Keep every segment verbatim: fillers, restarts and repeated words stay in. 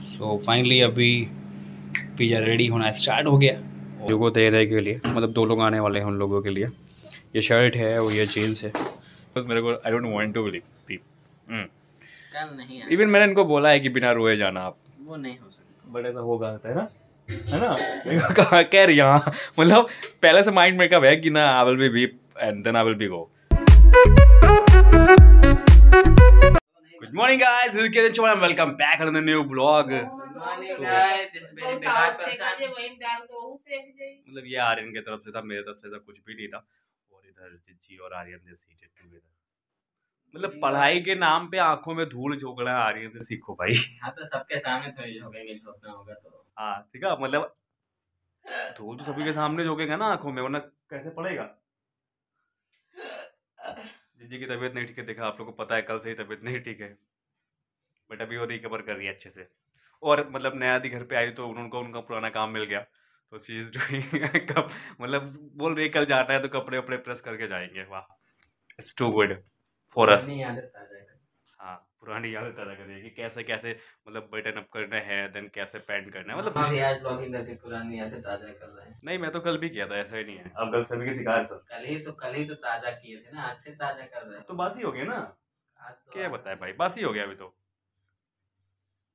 सो finally अभी pizza ready होना start हो गया लोगों तैयारी के लिए, मतलब दो लोग आने वाले हैं उन लोगों के लिए। ये शर्ट है और ये जीन्स है। मेरे को I don't want to believe, even मैंने इनको बोला है कि बिना रोए जाना आप, वो नहीं हो सकता, बट ऐसा होगा है ना, है ना, कहा कह रही यहाँ, मतलब पहले से माइंड मेकअप है कि ना I will be beep and then I will be go. Good morning guys, welcome back to the new vlog. मतलब ये आर्यन की तरफ से था, मेरे तरफ से था, कुछ भी नहीं था। और इधर जिज्जी और आर्यन ने सीटेड टुगेदर, मतलब पढ़ाई के नाम पे आंखों में धूल झोंकना आर्यन से सीखो भाई। हाँ तो सबके सामने थोड़ी झोंकेंगे, झोंकना होगा तो हाँ ठीक है, मतलब धूल तो सभी के सामने झोंकेगा ना आंखों में, वरना कैसे पढ़ेगा। जिज्जी की तबीयत नहीं ठीक है, देखा आप लोग को पता है, कल से ही तबीयत नहीं ठीक है, बट अभी वो रिकवर कर रही है अच्छे से। और मतलब नया दी घर पे आई तो उनको उनका पुराना काम मिल गया, तो चीज़ कप मतलब बोल रही कल जाता है तो कपड़े वपड़े प्रेस करके जाएंगे। वाह, it's too good for us. हाँ पुरानी याद ताज़ा करेगी, कैसे कैसे मतलब बटन अप करना है, देन कैसे पैंट करना है, मतलब हाँ यार ब्लॉगिंग करके पुरानी यादें ताज़ा कर रहे हैं। नहीं मैं तो कल भी किया था, ऐसा ही नहीं है अब गर्लफ्रेंड के शिकार सब। कल ही तो कल ही तो ताज़ा किए थे ना, आज से ताज़ा कर रहे हैं तो बासी हो गया ना, क्या बताए भाई, बासी हो गया अभी तो।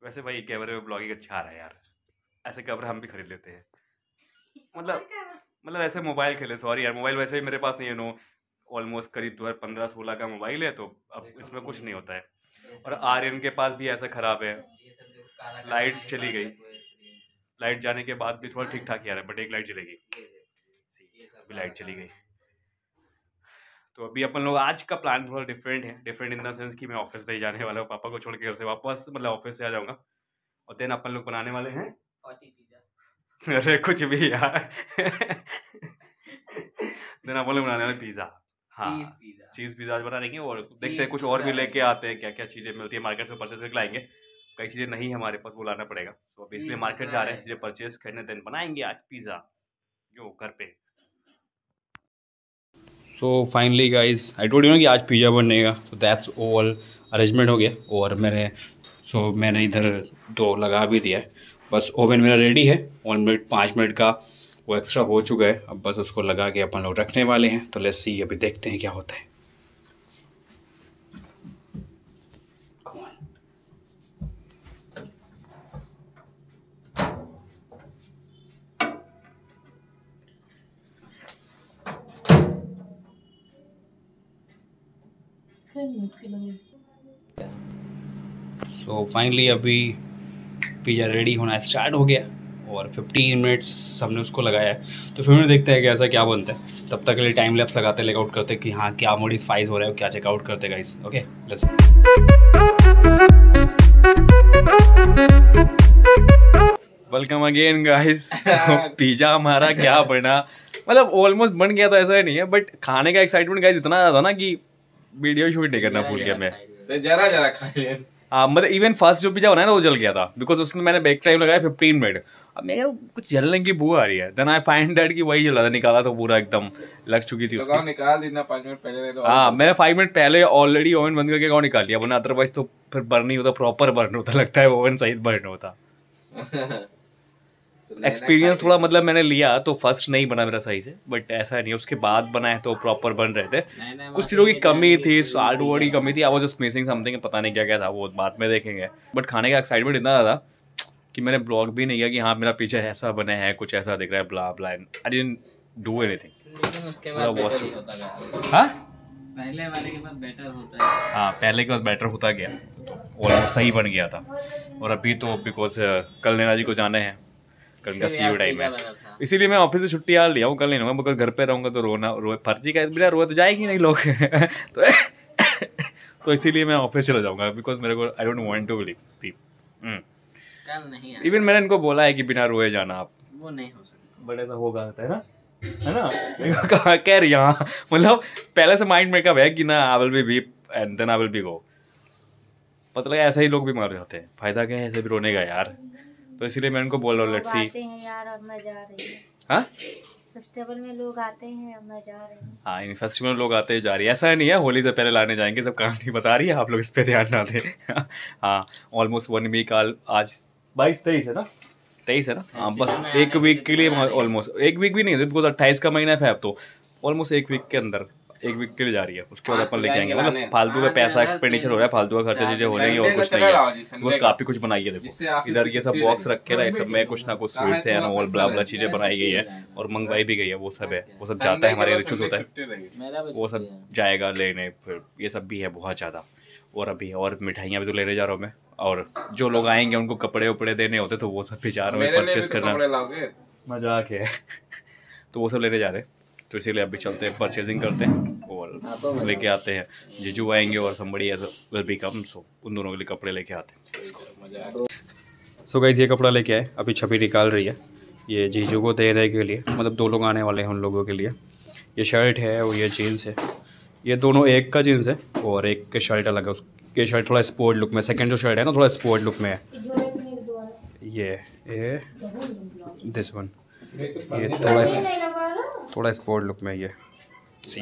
वैसे भाई कैमरे में ब्लॉगिंग अच्छा आ रहा है यार, ऐसे कैमरा हम भी खरीद लेते हैं, मतलब मतलब ऐसे मोबाइल खेले। सॉरी यार, मोबाइल वैसे ही मेरे पास नहीं है, नो ऑलमोस्ट करीब दो हज़ार पंद्रह सोलह का मोबाइल है, तो अब इसमें कुछ नहीं होता है। और आर्यन के पास भी ऐसा खराब है, लाइट चली गई, लाइट जाने के बाद भी थोड़ा ठीक ठाक ही आ रहा है, बट एक लाइट चली गई, अभी लाइट चली गई। तो अभी अपन लोग आज का प्लान थोड़ा डिफरेंट है, डिफरेंट इन द सेंस कि मैं ऑफिस नहीं जाने वाला हूँ, पापा को छोड़ के घर से वापस, मतलब ऑफिस से आ जाऊँगा, और देन अपन लोग बनाने वाले हैं पिज़्ज़ा। अरे कुछ भी यार देन अपन लोग बनाने वाले पिज़्ज़ा, हाँ चीज़ पिज़्ज़ा आज बना लेंगे। और देखते हैं कुछ और भी लेके आते हैं, क्या क्या चीज़ें मिलती है मार्केट से परचेज करके लाएंगे, कई चीज़ें नहीं हमारे पास वो लाना पड़ेगा, तो अभी इसलिए मार्केट जा रहे हैं चीज़ें परचेज करने, देन बनाएंगे आज पिज़्ज़ा जो घर पे। So finally guys I told you ना कि आज पिज़्ज़ा बनेगा, तो दैट्स ओवल अरेंजमेंट हो गया। और मैंने सो so, मैंने इधर दो लगा भी दिया है, बस ओवन मेरा रेडी है, वन मिनट पाँच मिनट का वो एक्स्ट्रा हो चुका है, अब बस उसको लगा के अपन लोग रखने वाले हैं। तो लेट्स सी, अभी देखते हैं क्या होता है। सो फाइनली अभी पिज़्ज़ा रेडी होना स्टार्ट हो गया और पंद्रह मिनट्स हमने उसको लगाया है, तो फिर में देखते हैं कैसा क्या बनता है। तब तक के लिए टाइम लैप्स लगाते हैं, लेकआउट करते हैं कि हाँ क्या मॉडिफाइज हो रहा है, क्या चेकआउट करते हैं guys. Okay let's welcome again guys. Pizza हमारा क्या बना, मतलब ऑलमोस्ट बन गया था, ऐसा ही नहीं है, बट खाने का एक्साइटमेंट गाइस इतना ज़्यादा ना कि वीडियो शूट नहीं करना भूल गया मैं, जरा जरा खा लिया। हाँ मतलब इवन फर्स्ट जो पिज़्ज़ा बनाया ना वो जल गया था, बिकॉज उसमें मैंने बेक टाइम लगाया पंद्रह मिनट। अब मैं यार कुछ जलने की बू आ रही है, देन आई फाइंड दैट कि वही जला था, निकाला तो पूरा एकदम लग चुकी थी उसको, निकाल देना पाँच मिनट पहले। हाँ मैंने फाइव मिनट पहले ऑलरेडी ओवन बंद करके गाँव निकाल लिया, वरना अदरवाइज तो फिर बर्न नहीं होता, प्रॉपर बर्न होता, लगता है ओवन सहित बर्न होता। एक्सपीरियंस थोड़ा मतलब मैंने लिया तो फर्स्ट नहीं बना मेरा सही से, बट ऐसा नहीं उसके बाद बना है तो प्रॉपर बन रहे थे। कुछ चीज़ों की कमी थी, साल्ट वाल्ट की कमी थी, I was just missing something, पता नहीं क्या क्या था, वो बाद में देखेंगे। बट खाने का एक्साइटमेंट इतना था कि मैंने ब्लॉग भी नहीं किया कि हाँ मेरा पिज़्ज़ा ऐसा बना है, कुछ ऐसा दिख रहा है, blah blah, I didn't do anything. हाँ पहले वाले के बाद बेटर होता है, हाँ पहले के बाद बेटर होता गया, तो और सही बन गया था। और अभी तो बिकॉज कल नैना जी को जाना है, कल सीयू टाइम है, इसीलिए मैं ऑफिस से छुट्टी आ लिया हूँ, कल नहीं रहूँगा, घर पे रहूँगा तो रोना रो फर्जी का बिना रोए तो जाएगी नहीं लोग तो तो इसीलिए मैं ऑफिस चला जाऊँगा, बिकॉज मेरे को I don't want to believe. Even मैंने इनको बोला है कि बिना रोए जाना आप, वो नहीं हो सकता, बट ऐसा होगा है ना, है ना, कहा कह रही हाँ, मतलब पहले से माइंड मेकअप है कि ना I will be beep and then I will be go, पता लगा ऐसा ही लोग बीमार जाते हैं, फायदा क्या है ऐसे भी रोने का यार। तो इसीलिए मैं उनको बोल रहा हूँ लेट्स सी यार, अब मैं जा रही हूँ। हाँ फेस्टिवल में लोग आते हैं, अब मैं जा रही हूँ। हाँ फेस्टिवल में लोग आते हैं जा रही है, ऐसा नहीं है होली से पहले लाने जाएंगे सब, कहानी बता रही है, आप लोग इस पे ध्यान ना दें। हाँ ऑलमोस्ट वन वीक आज बाईस तेईस है ना, तेईस है ना, हाँ बस एक वीक के लिए, ऑलमोस्ट एक वीक भी नहीं, बिकॉज अट्ठाईस का महीना है तो ऑलमोस्ट एक वीक के अंदर, एक वीक के लिए जा रही है। उसके बाद अपन लेके आएंगे, मतलब फालतू का पैसा एक्सपेंडिचर हो रहा है, फालतू का खर्चा चीजें हो रही है और कुछ नहीं है। बस काफी कुछ बनाई है, देखो इधर ये सब बॉक्स रखे ना, सब में कुछ ना कुछ स्वीट्स है और ब्ला ब्ला चीजें बनाई गई है और मंगवाई भी गई है। वो सब है, वो सब जाता है, हमारे रिचुअल होता है, वो सब जाएगा लेने, फिर ये सब भी है बहुत ज्यादा। और अभी और मिठाइयाँ भी तो लेने जा रहा हूँ मैं, और जो लोग आएंगे उनको कपड़े उपड़े देने होते तो वो सब भी जा रहा हूँ परचेस करना, मजाक है तो वो सब लेने जा रहे हैं। तो इसीलिए अभी चलते हैं, परचेजिंग करते हैं और लेके आते हैं। जीजू आएंगे और समबड़ी विल बी कम, सो उन दोनों के लिए कपड़े लेके आते हैं। सो गाइस ये कपड़ा लेके आए, अभी छवि निकाल रही है, ये जीजू को देने के लिए, मतलब दो लोग आने वाले हैं उन लोगों के लिए। ये शर्ट है और ये जीन्स है, ये दोनों एक का जीन्स है और एक का शर्ट अलग है। उसके शर्ट थोड़ा स्पोर्ट लुक में, सेकेंड जो शर्ट है ना थोड़ा स्पोर्ट लुक में है। ये ये दिस वन, ये थोड़ा थोड़ा स्पोर्ट लुक में, ये सी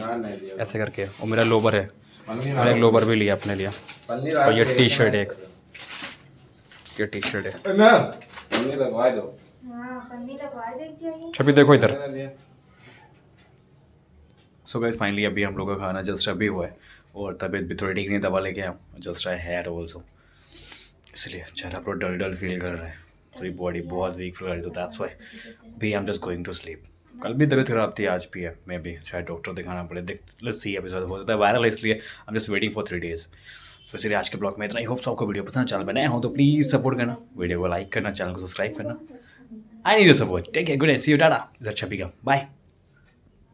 ऐसे करके। और मेरा लोवर है, मैंने एक लोवर भी लिया अपने लिए। और ये टी शर्ट, एक ये टी शर्ट है। छपी देखो इधर। सो गाइस फाइनली अभी हम लोग का खाना जस्ट अभी हुआ है और तबीयत भी थोड़ी ठीक नहीं, दवा लेके आया, जस्ट आई हैड ऑल्सो, इसलिए चेहरा पूरा डल डल फील कर रहा है, पूरी बॉडी बहुत वीक फील कर रही, तो that's why we I am just going to sleep. कल भी तबीयत खराब थी, आज भी है, मैं भी शायद डॉक्टर दिखाना पड़े, देख लेट्स सी। एपिसोड हो जाता है वायरल है, इसलिए I am just waiting for three days. So इसलिए आज के ब्लॉग में इतना ही। होप सो आपको वीडियो पसंद, चैनल बनाया हो तो प्लीज़ सपोर्ट करना, वीडियो को लाइक करना, चैनल को सब्सक्राइब करना। I need your support, take care, good night, see you, tata. इधर छपी का बाय।